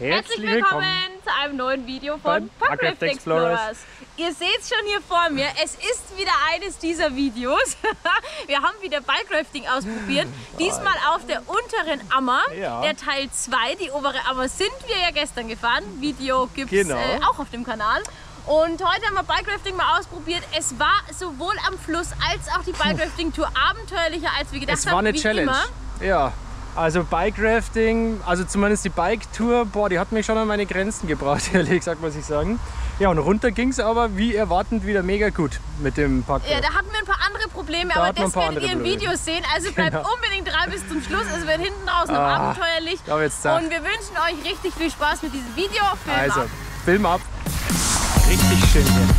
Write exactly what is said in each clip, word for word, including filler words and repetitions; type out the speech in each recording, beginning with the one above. Herzlich willkommen, willkommen zu einem neuen Video von Bike Explorers. Ihr seht es schon hier vor mir, es ist wieder eines dieser Videos. Wir haben wieder Bikerafting ausprobiert, diesmal auf der unteren Ammer, ja. Der Teil zwei, die obere Ammer sind wir ja gestern gefahren. Video gibt es genau. äh, auch auf dem Kanal. Und heute haben wir Bikerafting mal ausprobiert. Es war sowohl am Fluss als auch die Bikerafting-Tour abenteuerlicher, als wir gedacht haben. Es war eine Challenge. Immer. Ja. Also Bikerafting, also zumindest die Bike-Tour, boah, die hat mich schon an meine Grenzen gebracht, ehrlich gesagt, muss ich sagen. Ja, und runter ging es aber, wie erwartend, wieder mega gut mit dem Parkraft. Ja, da hatten wir ein paar andere Probleme, da aber das werdet ihr im Video sehen. Also bleibt genau. unbedingt dran bis zum Schluss, es wird hinten raus noch ah, abenteuerlich. Und wir wünschen euch richtig viel Spaß mit diesem Video. Film also, ab. Film ab. Richtig schön hier.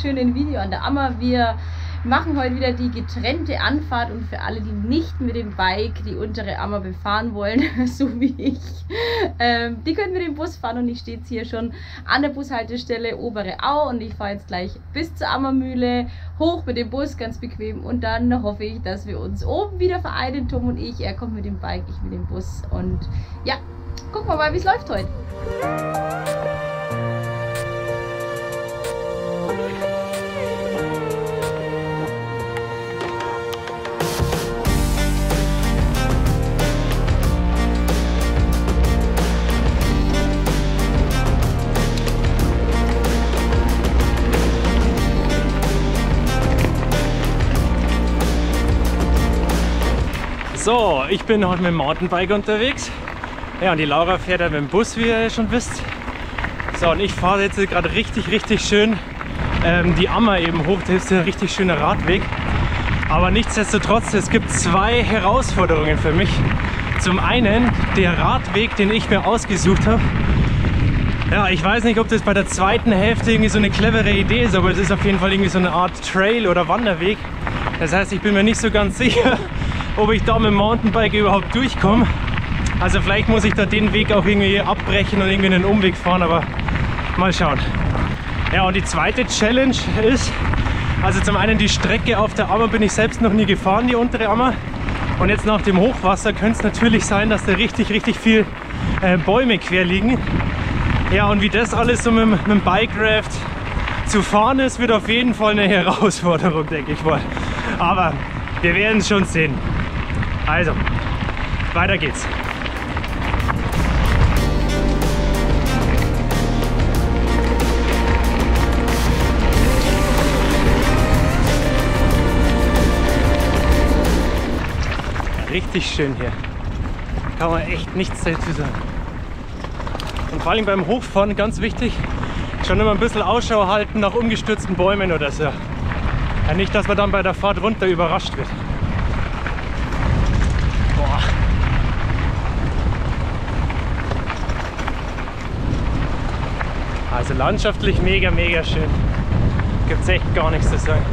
Schönen Video an der Ammer. Wir machen heute wieder die getrennte Anfahrt und für alle, die nicht mit dem Bike die untere Ammer befahren wollen, so wie ich, ähm, die können mit dem Bus fahren und ich stehe jetzt hier schon an der Bushaltestelle obere Au und ich fahre jetzt gleich bis zur Ammermühle hoch mit dem Bus, ganz bequem, und dann hoffe ich, dass wir uns oben wieder vereinen, Tom und ich. Er kommt mit dem Bike, ich mit dem Bus und ja, gucken wir mal, wie es läuft heute. So, ich bin heute mit dem Mountainbike unterwegs. Ja, und die Laura fährt halt mit dem Bus, wie ihr schon wisst. So, und ich fahre jetzt gerade richtig, richtig schön ähm, die Ammer eben hoch. Das ist ein richtig schöner Radweg. Aber nichtsdestotrotz, es gibt zwei Herausforderungen für mich. Zum einen der Radweg, den ich mir ausgesucht habe. Ja, ich weiß nicht, ob das bei der zweiten Hälfte irgendwie so eine clevere Idee ist, aber es ist auf jeden Fall irgendwie so eine Art Trail oder Wanderweg. Das heißt, ich bin mir nicht so ganz sicher, ob ich da mit dem Mountainbike überhaupt durchkomme. Also vielleicht muss ich da den Weg auch irgendwie abbrechen und irgendwie einen Umweg fahren, aber mal schauen. Ja, und die zweite Challenge ist, also zum einen die Strecke auf der Ammer bin ich selbst noch nie gefahren, die untere Ammer. Und jetzt nach dem Hochwasser könnte es natürlich sein, dass da richtig, richtig viel äh, Bäume quer liegen. Ja, und wie das alles so mit, mit dem Bikeraft zu fahren ist, wird auf jeden Fall eine Herausforderung, denke ich mal. Aber wir werden es schon sehen. Also, weiter geht's. Richtig schön hier. Kann man echt nichts dazu sagen. Und vor allem beim Hochfahren, ganz wichtig, schon immer ein bisschen Ausschau halten nach umgestürzten Bäumen oder so. Ja, nicht, dass man dann bei der Fahrt runter überrascht wird. Also landschaftlich mega, mega schön. Gibt es echt gar nichts zu sagen.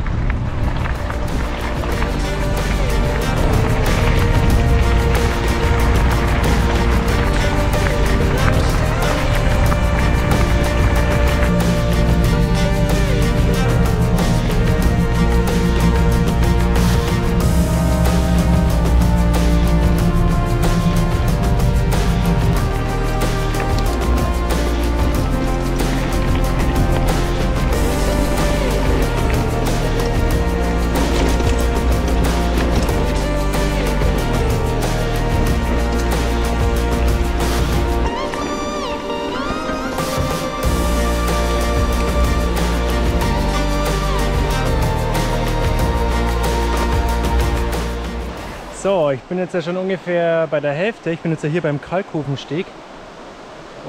So, ich bin jetzt ja schon ungefähr bei der Hälfte. Ich bin jetzt ja hier beim Kalkofensteg.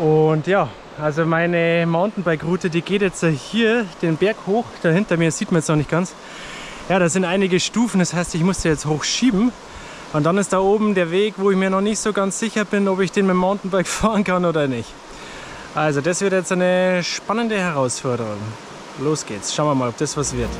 Und ja, also meine Mountainbike-Route, die geht jetzt hier den Berg hoch. Da hinter mir sieht man jetzt noch nicht ganz. Ja, da sind einige Stufen, das heißt, ich musste jetzt hochschieben. Und dann ist da oben der Weg, wo ich mir noch nicht so ganz sicher bin, ob ich den mit dem Mountainbike fahren kann oder nicht. Also das wird jetzt eine spannende Herausforderung. Los geht's, schauen wir mal, ob das was wird.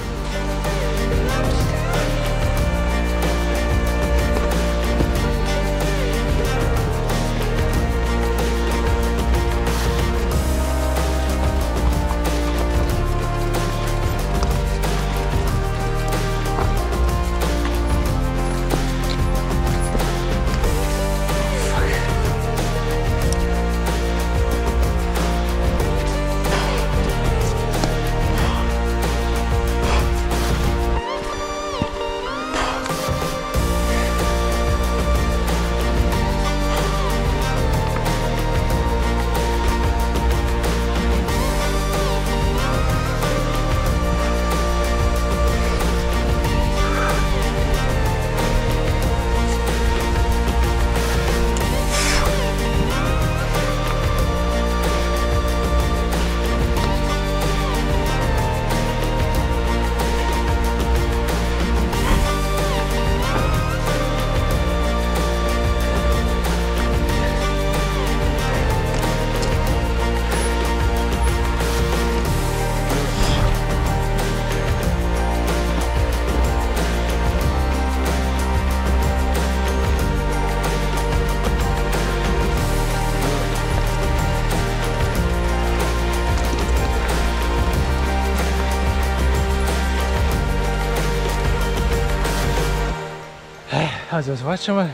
Also es war jetzt schon mal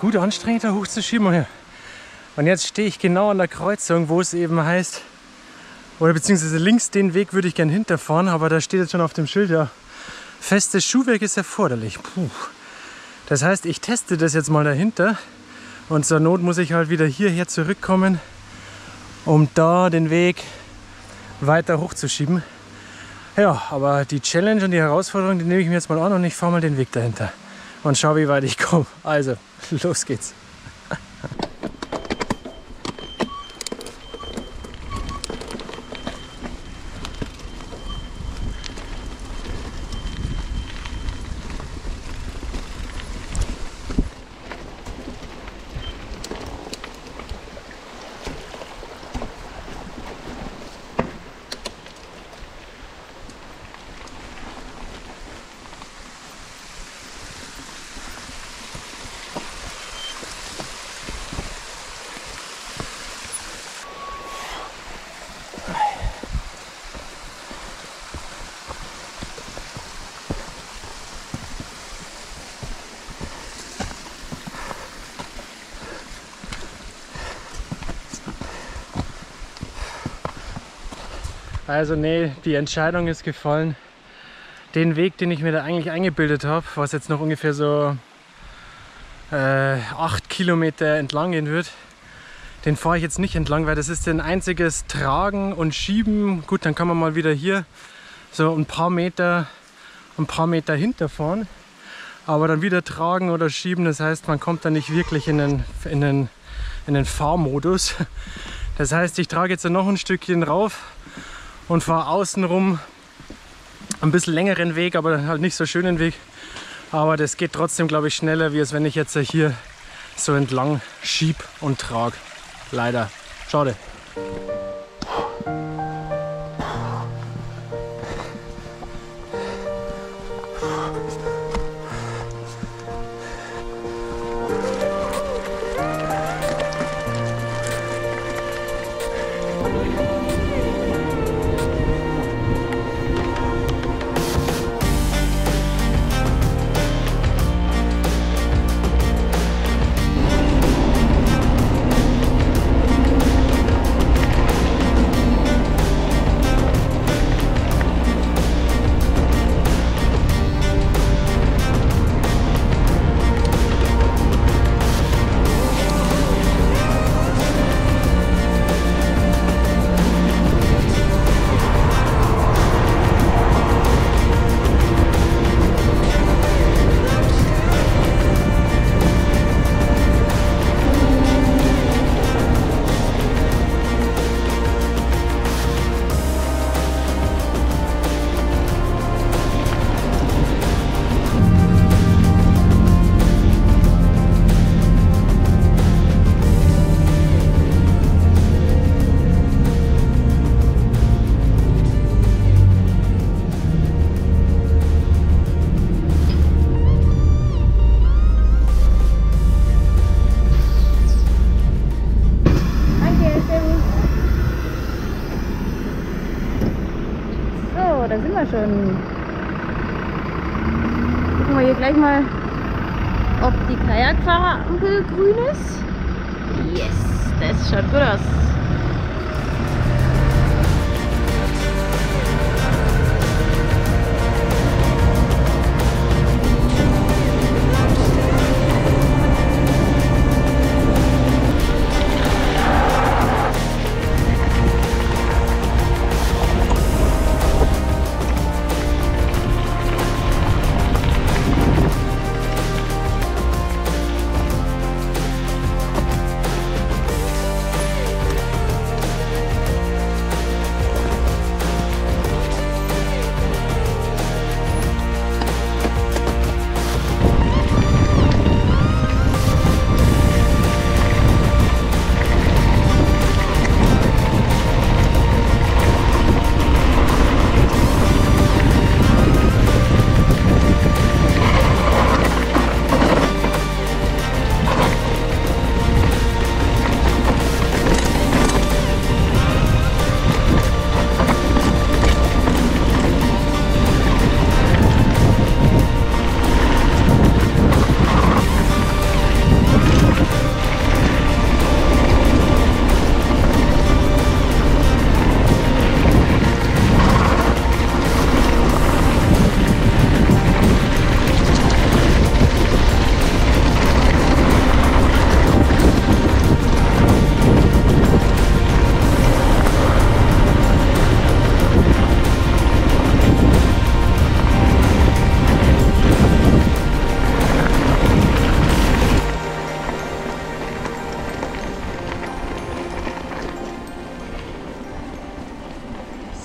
gut anstrengend, da hochzuschieben. Und jetzt stehe ich genau an der Kreuzung, wo es eben heißt, oder beziehungsweise links den Weg würde ich gern hinterfahren, aber da steht jetzt schon auf dem Schild, ja, festes Schuhwerk ist erforderlich. Puh. Das heißt, ich teste das jetzt mal dahinter und zur Not muss ich halt wieder hierher zurückkommen, um da den Weg weiter hochzuschieben. Ja, aber die Challenge und die Herausforderung, die nehme ich mir jetzt mal an und ich fahre mal den Weg dahinter. Und schau, wie weit ich komme. Also, los geht's. Also nee, die Entscheidung ist gefallen, den Weg, den ich mir da eigentlich eingebildet habe, was jetzt noch ungefähr so äh, acht Kilometer entlang gehen wird, den fahre ich jetzt nicht entlang, weil das ist ein einziges Tragen und Schieben. Gut, dann kann man mal wieder hier so ein paar Meter, ein paar Meter hinterfahren, aber dann wieder tragen oder schieben, das heißt, man kommt da nicht wirklich in den, in den, in den Fahrmodus. Das heißt, ich trage jetzt noch ein Stückchen rauf und fahre außenrum ein bisschen längeren Weg, aber halt nicht so schönen Weg. Aber das geht trotzdem, glaube ich, schneller, wie es, wenn ich jetzt hier so entlang schieb und trage. Leider. Schade. aber da sind wir schon. Gucken wir hier gleich mal, ob die Kajakfahrerampel grün ist. Yes, das schaut gut aus.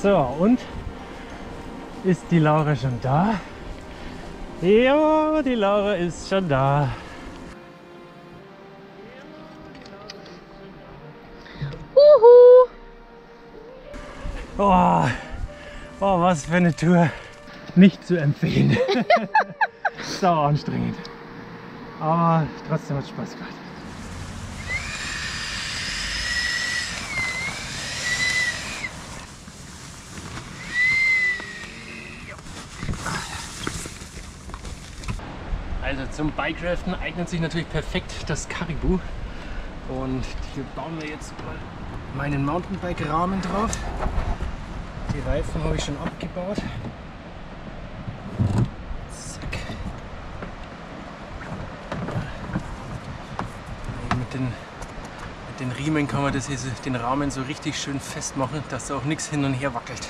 So, und ist die Laura schon da? Ja, die Laura ist schon da. Uhu. Oh, oh, was für eine Tour. Nicht zu empfehlen. Sauer anstrengend. Aber trotzdem hat es Spaß gemacht. Also zum Bikeraften eignet sich natürlich perfekt das Caribou. Und hier bauen wir jetzt mal meinen Mountainbike-Rahmen drauf. Die Reifen habe ich schon abgebaut. Zack. Mit den, mit den Riemen kann man das hier, den Rahmen so richtig schön festmachen, dass da auch nichts hin und her wackelt.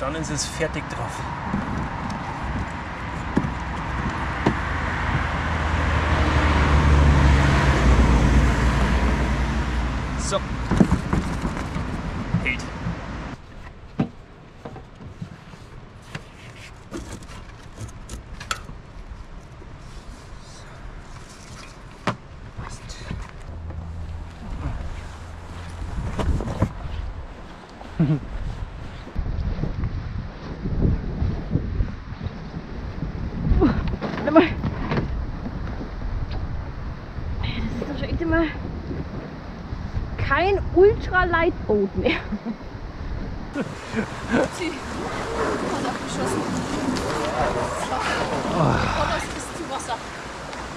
Dann ist es fertig drauf. So. Hält. Passt. Kein Ultra-Light-Boot mehr.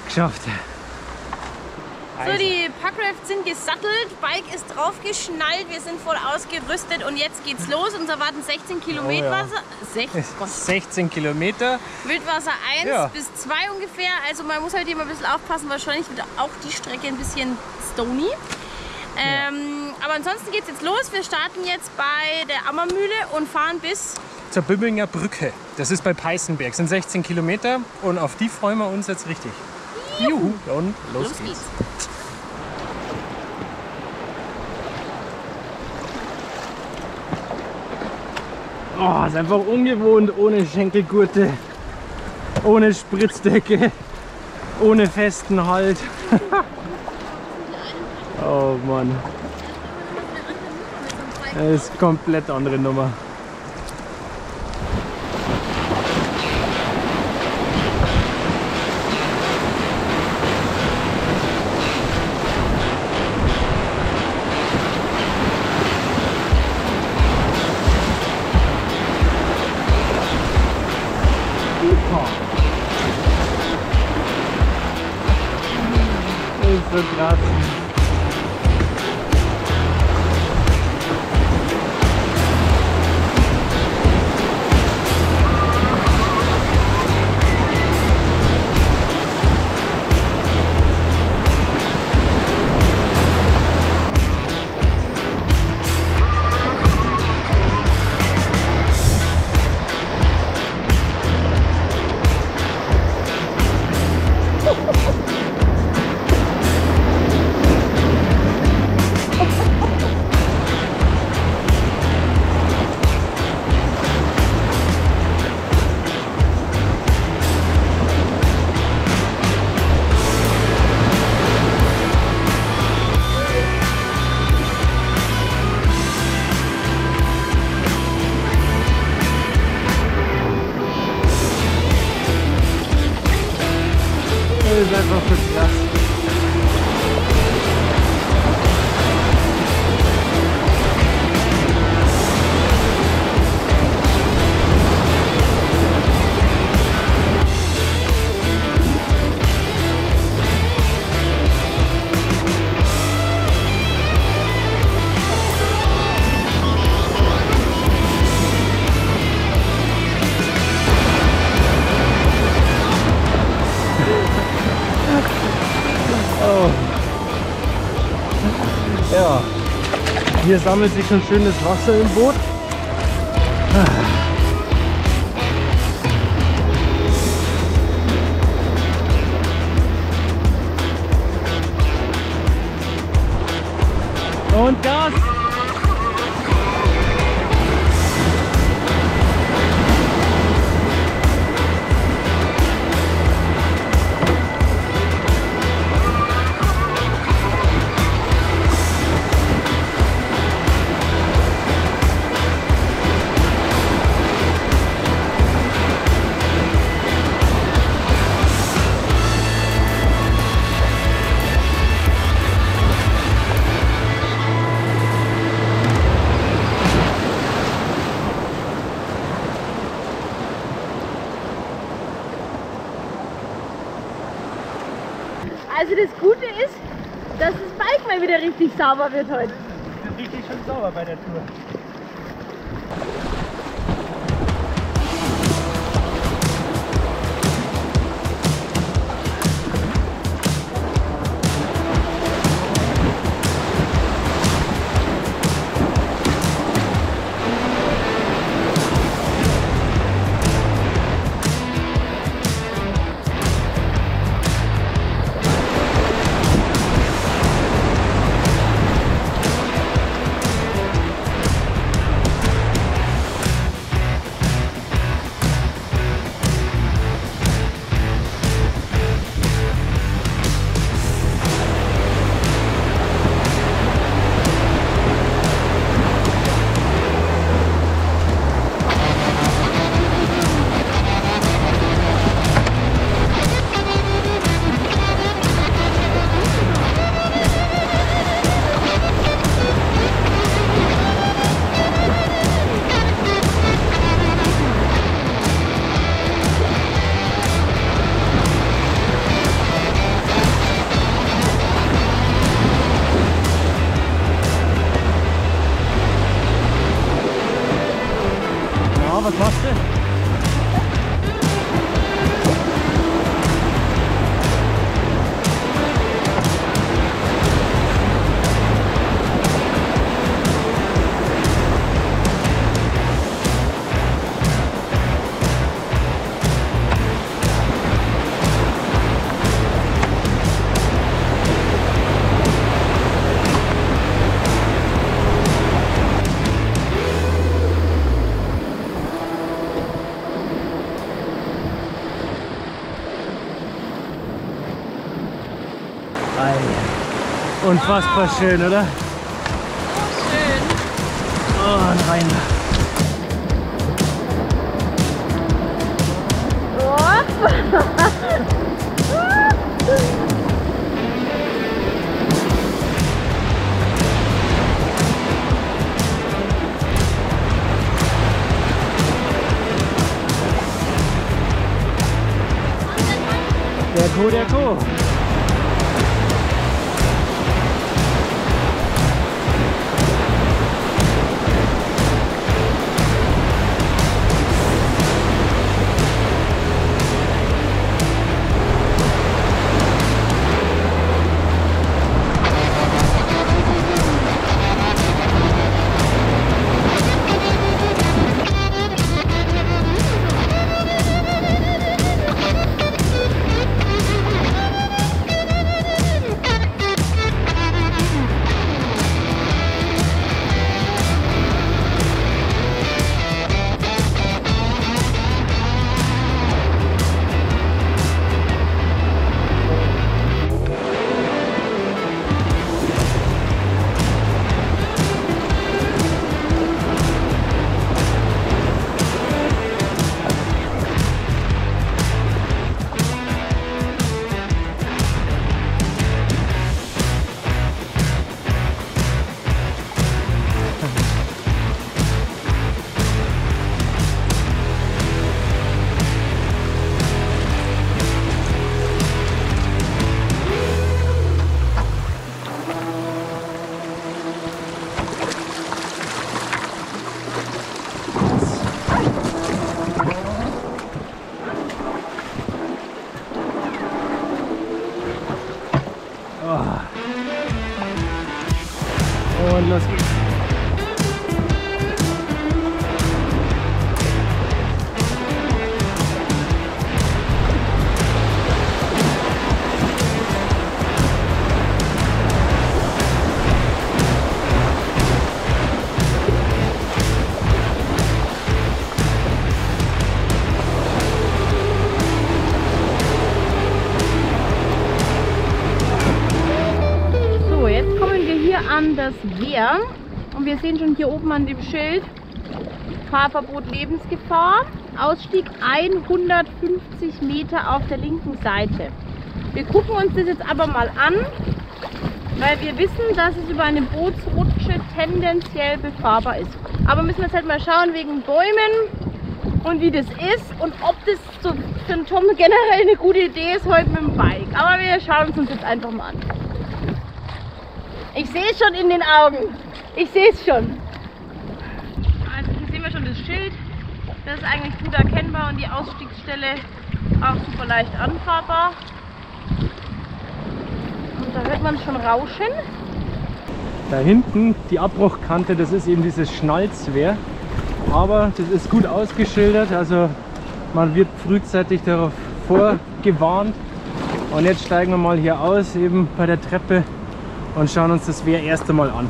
Geschafft. So, die Packrafts sind gesattelt, Bike ist draufgeschnallt, wir sind voll ausgerüstet und jetzt geht's los. Uns erwarten sechzehn Kilometer, oh ja. Wasser, sechzehn, sechzehn Kilometer. Wildwasser eins ja. bis zwei ungefähr. Also man muss halt immer ein bisschen aufpassen, wahrscheinlich wird auch die Strecke ein bisschen stony. Ja. Ähm, aber ansonsten geht's jetzt los. Wir starten jetzt bei der Ammermühle und fahren bis zur Böbinger Brücke. Das ist bei Peißenberg. Das sind sechzehn Kilometer und auf die freuen wir uns jetzt richtig. Juhu! Juhu. Und los, los geht's. geht's. Oh, ist einfach ungewohnt, ohne Schenkelgurte, ohne Spritzdecke, ohne festen Halt. Oh Mann. Das ist eine komplett andere Nummer. so krass. Hier sammelt sich schon schönes Wasser im Boot. Und Gas! Also das Gute ist, dass das Bike mal wieder richtig sauber wird heute. Das ist richtig schön sauber bei der Tour. Unfassbar schön, oder? So schön. Oh nein. Der Co, der Co. Und los geht's. Das Wehr und wir sehen schon hier oben an dem Schild Fahrverbot Lebensgefahr, Ausstieg hundertfünfzig Meter auf der linken Seite. Wir gucken uns das jetzt aber mal an, weil wir wissen, dass es über eine Bootsrutsche tendenziell befahrbar ist. Aber müssen wir jetzt halt mal schauen wegen Bäumen und wie das ist und ob das so für Tom generell eine gute Idee ist heute mit dem Bike. Aber wir schauen es uns jetzt einfach mal an. Ich sehe es schon in den Augen. Ich sehe es schon. Also hier sehen wir schon das Schild. Das ist eigentlich gut erkennbar und die Ausstiegsstelle auch super leicht anfahrbar. Und da hört man schon rauschen. Da hinten die Abbruchkante, das ist eben dieses Schnalzwehr. Aber das ist gut ausgeschildert, also man wird frühzeitig darauf vorgewarnt. Und jetzt steigen wir mal hier aus, eben bei der Treppe. Und schauen uns das Wehr erst einmal an.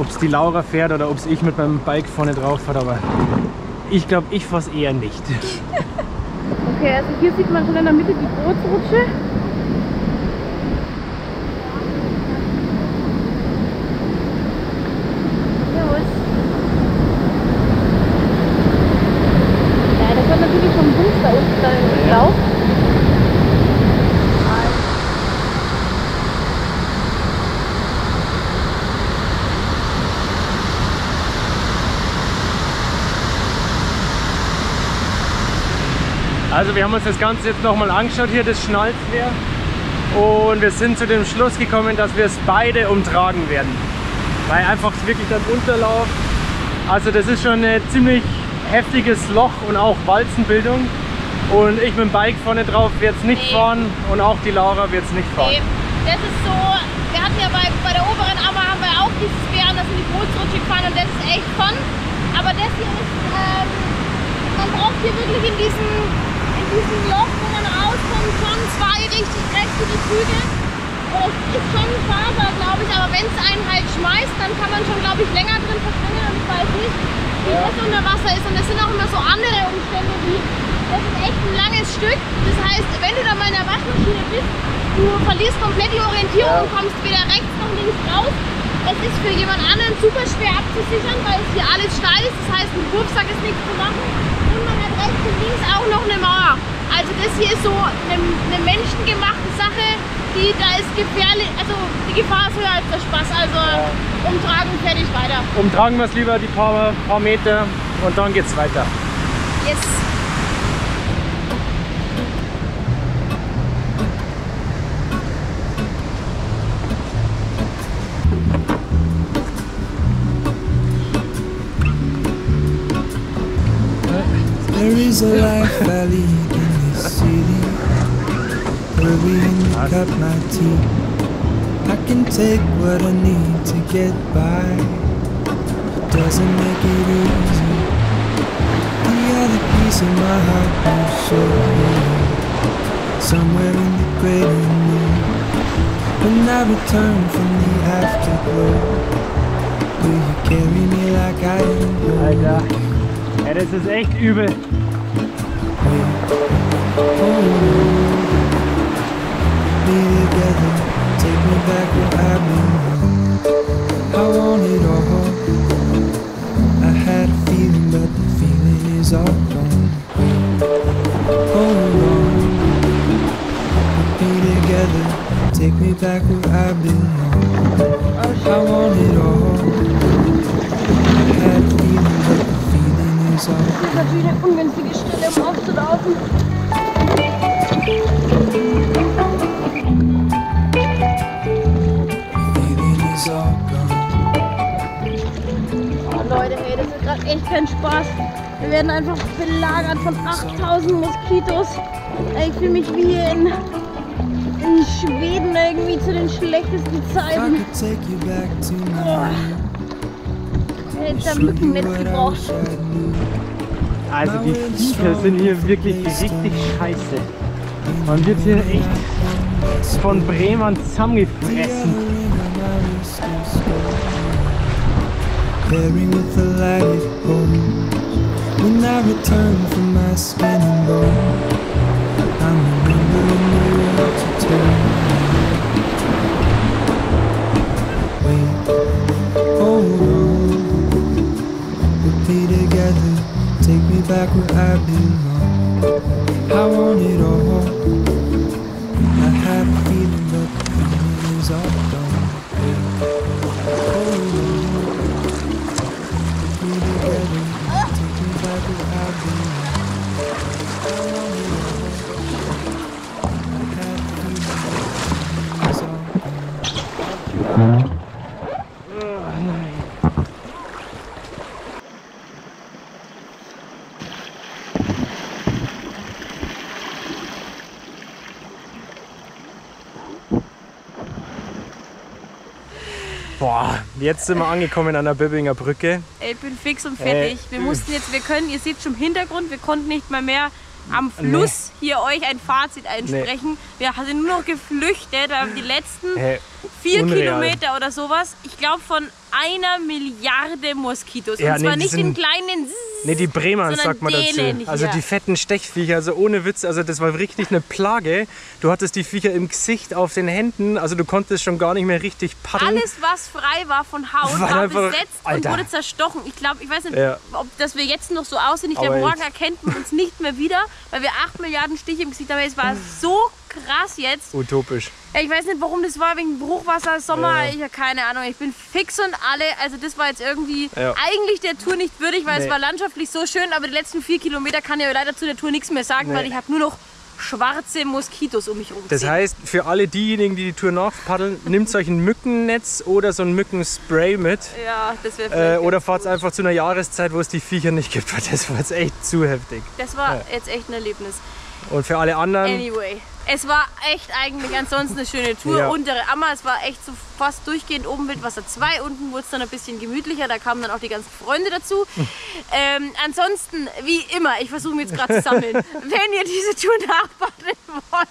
Ob es die Laura fährt oder ob es ich mit meinem Bike vorne drauf fahre, aber ich glaube, ich fahre es eher nicht. Okay, also hier sieht man schon in der Mitte die Bootsrutsche. Ja, das wird natürlich schon ein Boost da unten dann im Lauf. Also wir haben uns das Ganze jetzt nochmal angeschaut, hier das Schnalzwehr, und wir sind zu dem Schluss gekommen, dass wir es beide umtragen werden, weil einfach wirklich dann Unterlauf, also das ist schon ein ziemlich heftiges Loch und auch Walzenbildung, und ich mit dem Bike vorne drauf wird es nicht nee. fahren und auch die Laura wird es nicht fahren. Nee. Das ist so, wir hatten ja bei, bei der oberen Au haben wir auch dieses Wehr, dass wir die Bootsrutsche gefahren, und das ist echt fun, aber das hier ist, ähm, man braucht hier wirklich in diesen diesen Loch, wo man rauskommt, schon zwei richtig kräftige Züge. Das ist schon fahrbar, glaube ich, aber wenn es einen halt schmeißt, dann kann man schon, glaube ich, länger drin verspringen, und ich weiß nicht, wie das unter Wasser ist, und es sind auch immer so andere Umstände, wie das ist echt ein langes Stück, das heißt, wenn du da mal in der Waschmaschine bist, du verlierst komplett die Orientierung und kommst weder rechts noch links raus. Es ist für jemand anderen super schwer abzusichern, weil es hier alles steil ist, das heißt, mit dem Wurfsack ist nichts zu machen, und man hat rechts und links auch noch eine Mauer. Also das hier ist so eine, eine menschengemachte Sache, die da ist gefährlich, also die Gefahr ist höher als der Spaß, also umtragen, fertig, weiter. Umtragen wir es lieber die paar, paar Meter und dann geht's weiter. Yes. There is a life I lead in this city, hurrying to cut my teeth. I can take what I need to get by, it doesn't make it easy. The other piece of my heart won't show me, somewhere in the greater moon. When I return from the afterglow, will you carry me like I am old? Ja, das ist echt übel. Das ist natürlich eine ungünstige Stelle, um aufzulaufen. Oh Leute, hey, das ist gerade echt kein Spaß. Wir werden einfach belagert von achttausend Moskitos. Ich fühle mich wie in in Schweden irgendwie zu den schlechtesten Zeiten. Oh. Hätte ich da Mückennetz gebraucht. Also die Viecher sind hier wirklich richtig scheiße. Man wird hier echt von Bremern zusammengefressen. Take me back where I belong. I want it all. I had a feeling that the years are gone. Oh, be together. Take me back where I belong. I want it all. I had a feeling that the years are gone. Boah, jetzt sind wir angekommen an der Böbinger Brücke. Ich bin fix und fertig. Äh, wir mussten jetzt, wir können, ihr seht schon im Hintergrund, wir konnten nicht mal mehr am Fluss nee. hier euch ein Fazit einsprechen. Nee. Wir sind nur noch geflüchtet, weil die letzten äh, vier unreal. Kilometer oder sowas, ich glaube von einer Milliarde Moskitos. Ja, und zwar nee, nicht den kleinen Ne, die Bremern, sagt man dazu. Also die fetten Stechviecher, also ohne Witz, also das war richtig eine Plage. Du hattest die Viecher im Gesicht, auf den Händen, also du konntest schon gar nicht mehr richtig paddeln. Alles, was frei war von Haut, war, war besetzt Alter. und wurde zerstochen. Ich glaube, ich weiß nicht, ja. ob dass wir jetzt noch so aussehen. Ich glaube, morgen erkennt man uns nicht mehr wieder, weil wir acht Milliarden Stiche im Gesicht haben. Es war so krass jetzt. Utopisch. Ja, ich weiß nicht, warum das war, wegen Bruchwasser, Sommer, ja. ich habe keine Ahnung. Ich bin fix und alle, also das war jetzt irgendwie ja. eigentlich der Tour nicht würdig, weil nee. es war landschaftlich so schön, aber die letzten vier Kilometer kann ich leider zu der Tour nichts mehr sagen, nee. weil ich habe nur noch schwarze Moskitos um mich rum. Das heißt, für alle diejenigen, die die Tour nachpaddeln, nehmt euch ein Mückennetz oder so ein Mückenspray mit. Ja, das wäre äh, Oder fahrt einfach zu einer Jahreszeit, wo es die Viecher nicht gibt, weil das war jetzt echt zu heftig. Das war ja. jetzt echt ein Erlebnis. Und für alle anderen... Anyway. Es war echt eigentlich ansonsten eine schöne Tour. Ja. Untere Ammer, es war echt so fast durchgehend oben Wildwasser zwei. Unten wurde es dann ein bisschen gemütlicher, da kamen dann auch die ganzen Freunde dazu. ähm, ansonsten, wie immer, ich versuche mich jetzt gerade zu sammeln. Wenn ihr diese Tour nachpaddeln wollt,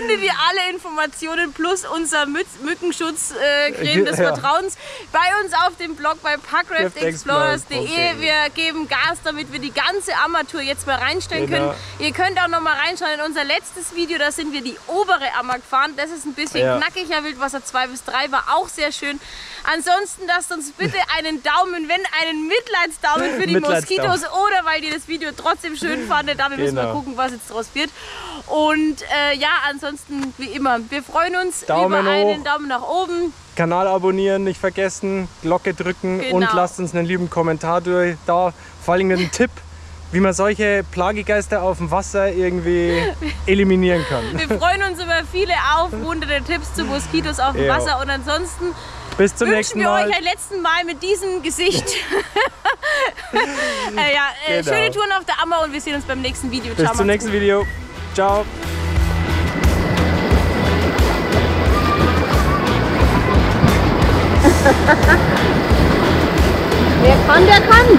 findet ihr alle Informationen plus unser Mückenschutz-Creme äh, des ja. Vertrauens bei uns auf dem Blog bei parkraftexplorers punkt de. Okay. Wir geben Gas, damit wir die ganze Ammer-Tour jetzt mal reinstellen genau. können. Ihr könnt auch noch mal reinschauen in unser letztes Video. Da sind wir die obere Ammer gefahren. Das ist ein bisschen ja. knackiger. Wildwasser zwei bis drei war auch sehr schön. Ansonsten lasst uns bitte einen Daumen, wenn einen Mitleidsdaumen für die Moskitos oder weil ihr das Video trotzdem schön fandet. Da müssen wir gucken, was jetzt draus wird. Und äh, ja, ansonsten wie immer, wir freuen uns Daumen über einen hoch. Daumen nach oben. Kanal abonnieren, nicht vergessen, Glocke drücken genau. und lasst uns einen lieben Kommentar durch da. Vor allem einen Tipp, wie man solche Plagegeister auf dem Wasser irgendwie eliminieren kann. Wir freuen uns über viele aufmunternde Tipps zu Moskitos auf dem Wasser und ansonsten bis zum nächsten Mal. Wünschen wir euch ein letztes Mal mit diesem Gesicht. äh, ja, äh, genau. Schöne Touren auf der Ammer und wir sehen uns beim nächsten Video. Bis Ciao, zum nächsten gut. Video. Ciao. Wer kann, der kann.